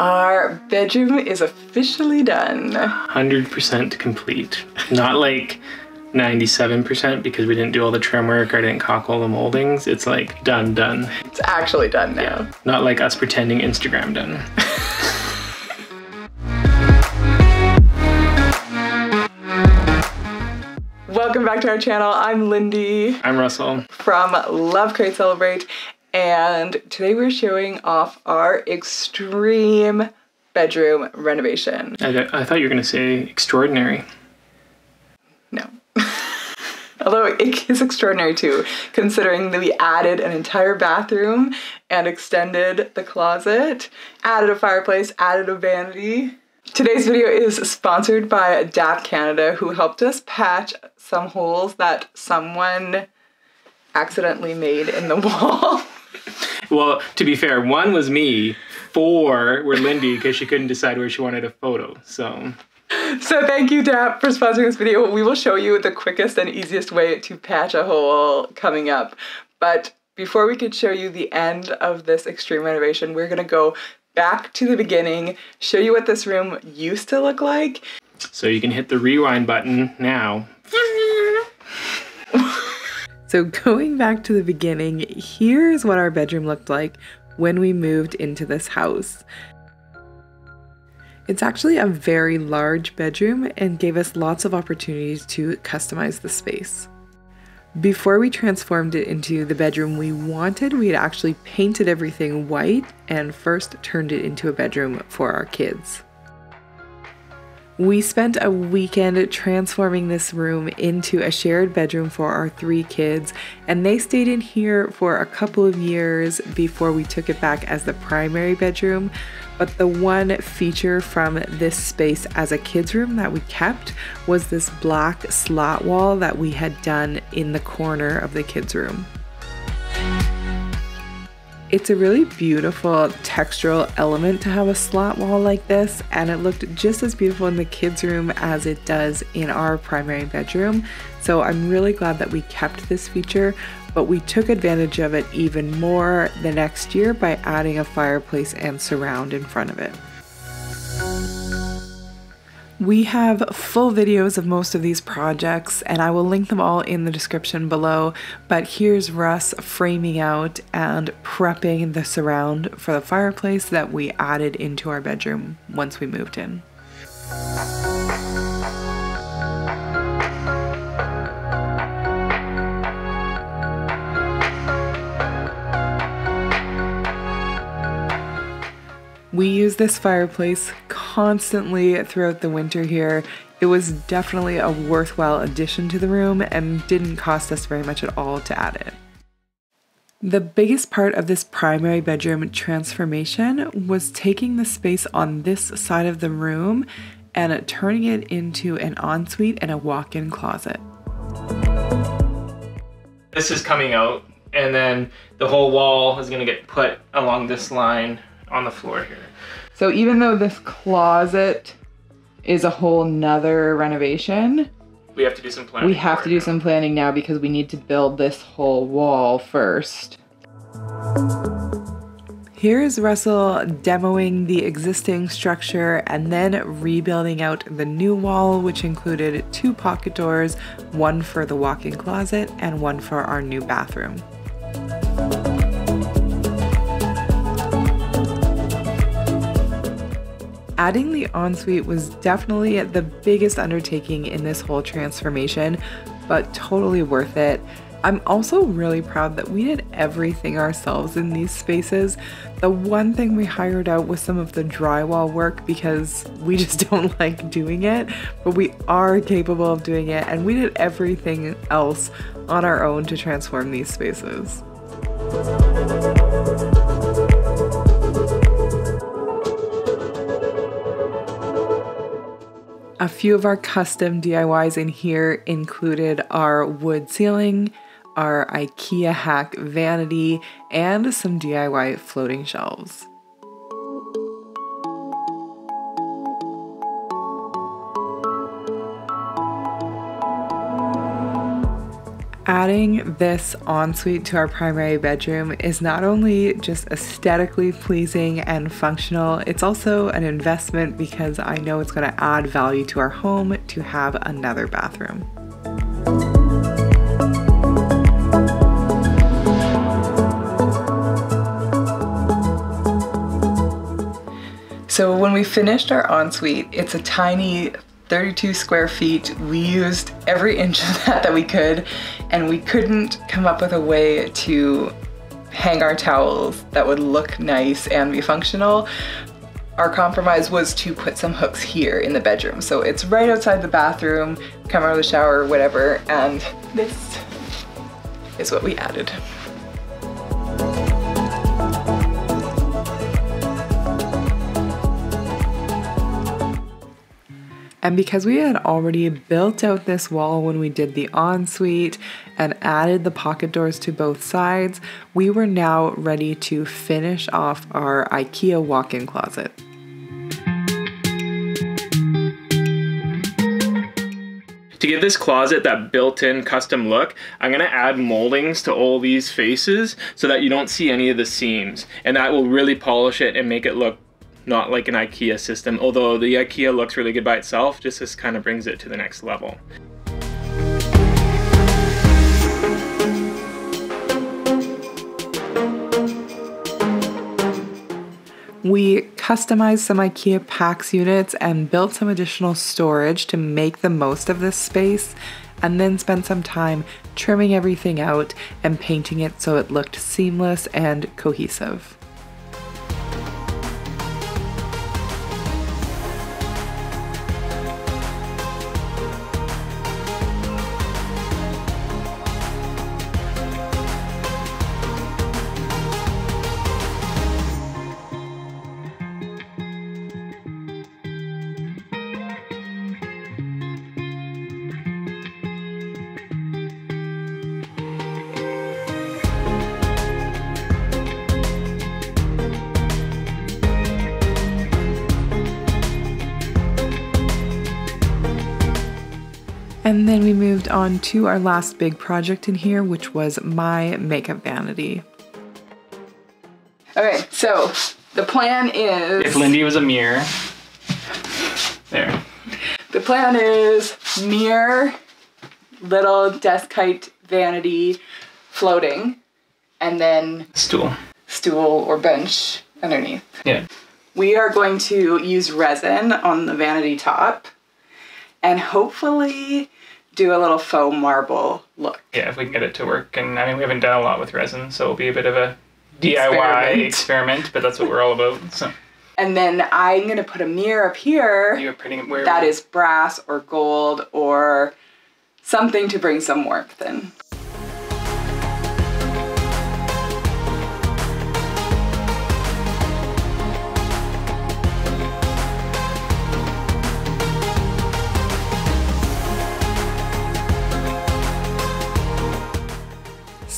Our bedroom is officially done. 100% complete. Not like 97% because we didn't do all the trim work or I didn't caulk all the moldings. It's like done, done. It's actually done now. Yeah. Not like us pretending Instagram done. Welcome back to our channel. I'm Lindy. I'm Russell. From Love Create Celebrate. And today we're showing off our extreme bedroom renovation. I thought you were going to say extraordinary. No. Although it is extraordinary too, considering that we added an entire bathroom and extended the closet, added a fireplace, added a vanity. Today's video is sponsored by DAP Canada, who helped us patch some holes that someone accidentally made in the wall. Well, to be fair, one was me, four were Lindy because she couldn't decide where she wanted a photo, so thank you, DAP, for sponsoring this video. We will show you the quickest and easiest way to patch a hole coming up, but before we could show you the end of this extreme renovation, we're gonna go back to the beginning, show you what this room used to look like. So you can hit the rewind button now. So going back to the beginning, here's what our bedroom looked like when we moved into this house. It's actually a very large bedroom and gave us lots of opportunities to customize the space. Before we transformed it into the bedroom we wanted, we had actually painted everything white and first turned it into a bedroom for our kids. We spent a weekend transforming this room into a shared bedroom for our three kids, and they stayed in here for a couple of years before we took it back as the primary bedroom. But the one feature from this space as a kids' room that we kept was this black slot wall that we had done in the corner of the kids' room. It's a really beautiful textural element to have a slot wall like this, and it looked just as beautiful in the kids' room as it does in our primary bedroom. So I'm really glad that we kept this feature, but we took advantage of it even more the next year by adding a fireplace and surround in front of it. We have full videos of most of these projects, and I will link them all in the description below, but here's Russ framing out and prepping the surround for the fireplace that we added into our bedroom once we moved in. We use this fireplace constantly throughout the winter here. It was definitely a worthwhile addition to the room and didn't cost us very much at all to add it. The biggest part of this primary bedroom transformation was taking the space on this side of the room and turning it into an ensuite and a walk-in closet. This is coming out, and then the whole wall is gonna get put along this line on the floor here. So even though this closet is a whole nother renovation, we have to do some planning. We have to do some planning now because we need to build this whole wall first. Here's Russell demoing the existing structure and then rebuilding out the new wall, which included two pocket doors, one for the walk-in closet and one for our new bathroom. Adding the ensuite was definitely the biggest undertaking in this whole transformation, but totally worth it. I'm also really proud that we did everything ourselves in these spaces. The one thing we hired out was some of the drywall work because we just don't like doing it, but we are capable of doing it, and we did everything else on our own to transform these spaces. A few of our custom DIYs in here included our wood ceiling, our IKEA hack vanity, and some DIY floating shelves. adding this ensuite to our primary bedroom is not only just aesthetically pleasing and functional, it's also an investment because I know it's going to add value to our home to have another bathroom. So when we finished our ensuite, it's a tiny 32 square feet. We used every inch of that we could, and we couldn't come up with a way to hang our towels that would look nice and be functional. Our compromise was to put some hooks here in the bedroom. So it's right outside the bathroom, come out of the shower, whatever, and this is what we added. And because we had already built out this wall when we did the ensuite and added the pocket doors to both sides, we were now ready to finish off our IKEA walk-in closet. To give this closet that built-in custom look, I'm gonna add moldings to all these faces so that you don't see any of the seams. And that will really polish it and make it look not like an IKEA system, although the IKEA looks really good by itself, just this kind of brings it to the next level. We customized some IKEA PAX units and built some additional storage to make the most of this space, and then spent some time trimming everything out and painting it so it looked seamless and cohesive. And then we moved on to our last big project in here, which was my makeup vanity. Okay, so the plan is... If Lindy was a mirror. There. The plan is mirror, little desk height vanity, floating, and then... Stool. Stool or bench underneath. Yeah. We are going to use resin on the vanity top and hopefully do a little faux marble look. Yeah, if we can get it to work. And I mean, we haven't done a lot with resin, so it'll be a bit of a DIY experiment, but that's what we're all about. So. And then I'm gonna put a mirror up here that is brass or gold or something to bring some warmth in.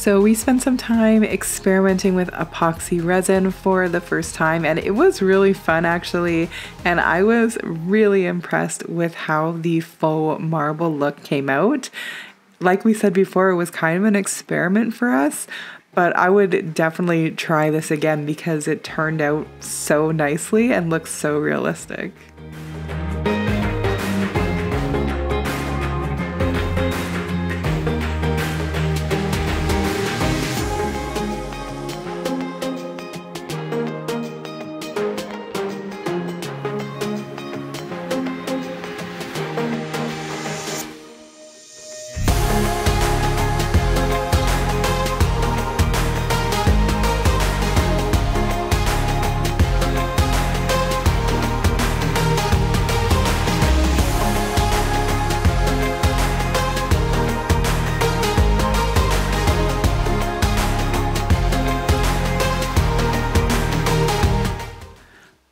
So we spent some time experimenting with epoxy resin for the first time, and it was really fun actually, and I was really impressed with how the faux marble look came out. Like we said before, it was kind of an experiment for us, but I would definitely try this again because it turned out so nicely and looks so realistic.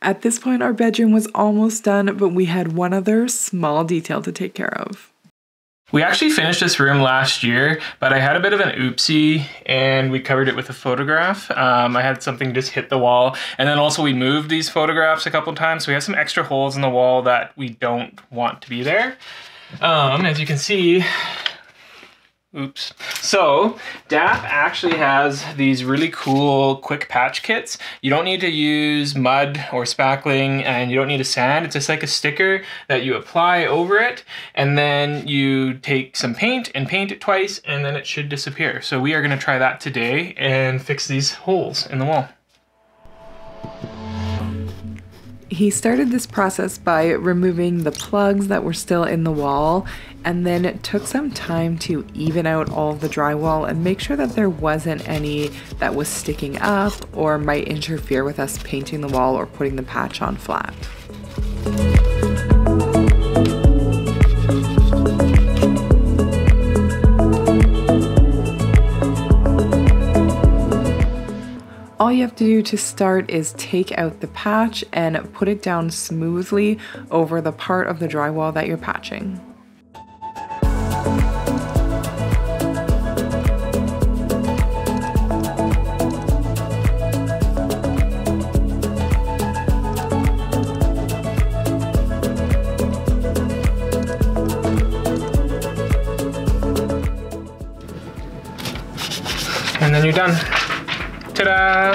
At this point, our bedroom was almost done, but we had one other small detail to take care of. We actually finished this room last year, but I had a bit of an oopsie and we covered it with a photograph. I had something just hit the wall, and then also we moved these photographs a couple times. So we have some extra holes in the wall that we don't want to be there. As you can see, Oops. So DAP actually has these really cool quick patch kits. You don't need to use mud or spackling, and you don't need to sand. It's just like a sticker that you apply over it, and then you take some paint and paint it twice, and then it should disappear. So we are going to try that today and fix these holes in the wall. He started this process by removing the plugs that were still in the wall, and then it took some time to even out all the drywall and make sure that there wasn't any that was sticking up or might interfere with us painting the wall or putting the patch on flat. All you have to do to start is take out the patch and put it down smoothly over the part of the drywall that you're patching. And then you're done. Ta-da!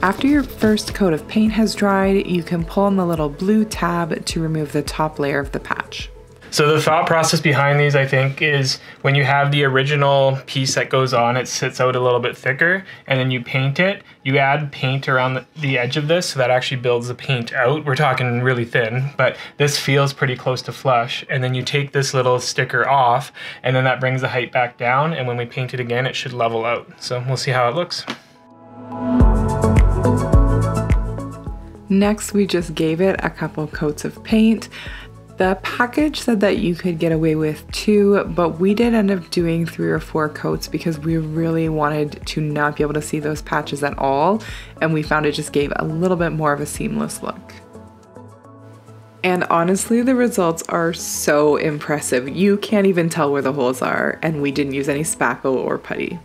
After your first coat of paint has dried, you can pull on the little blue tab to remove the top layer of the patch. So the thought process behind these, I think, is when you have the original piece that goes on, it sits out a little bit thicker, and then you paint it. You add paint around the edge of this, so that actually builds the paint out. We're talking really thin, but this feels pretty close to flush. And then you take this little sticker off, and then that brings the height back down. And when we paint it again, it should level out. So we'll see how it looks. Next, we just gave it a couple coats of paint. The package said that you could get away with 2, but we did end up doing 3 or 4 coats because we really wanted to not be able to see those patches at all, and we found it just gave a little bit more of a seamless look. And honestly, the results are so impressive. You can't even tell where the holes are, and we didn't use any spackle or putty.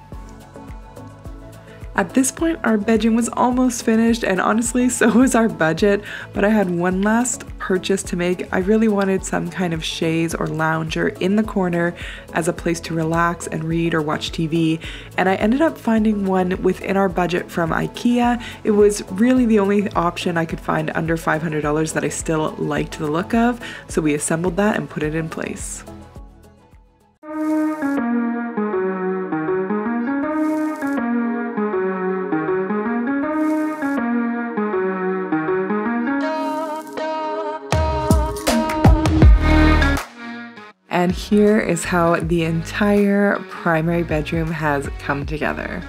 At this point, our bedroom was almost finished, and honestly, so was our budget, but I had one last purchase to make. I really wanted some kind of chaise or lounger in the corner as a place to relax and read or watch TV, and I ended up finding one within our budget from IKEA. It was really the only option I could find under $500 that I still liked the look of, so we assembled that and put it in place. And here is how the entire primary bedroom has come together.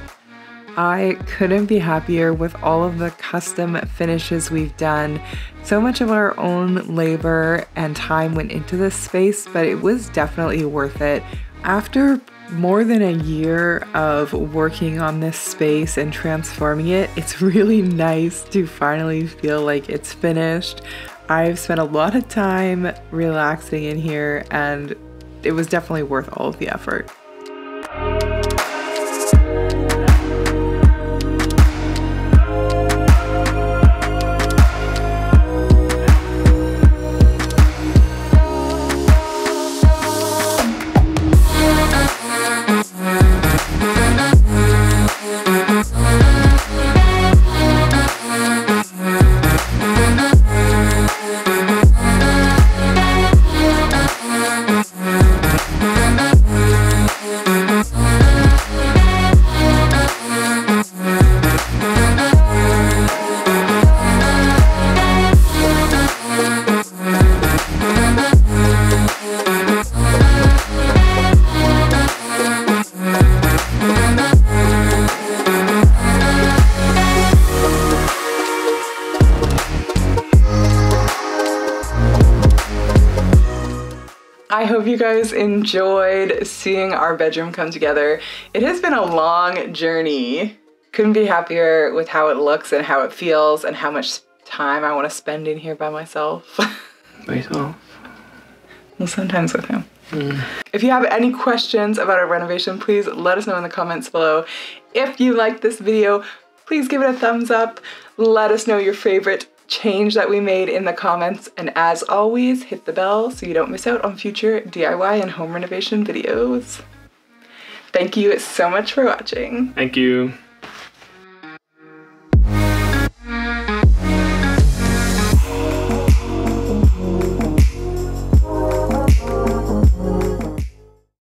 I couldn't be happier with all of the custom finishes we've done. So much of our own labor and time went into this space, but it was definitely worth it. After more than a year of working on this space and transforming it, it's really nice to finally feel like it's finished. I've spent a lot of time relaxing in here, and it was definitely worth all of the effort. I hope you guys enjoyed seeing our bedroom come together. It has been a long journey. Couldn't be happier with how it looks and how it feels and how much time I want to spend in here by myself. By yourself? Well, sometimes with him. If you have any questions about our renovation, please let us know in the comments below. If you liked this video, please give it a thumbs up. Let us know your favorite change that we made in the comments, and as always, hit the bell so you don't miss out on future DIY and home renovation videos. Thank you so much for watching. Thank you.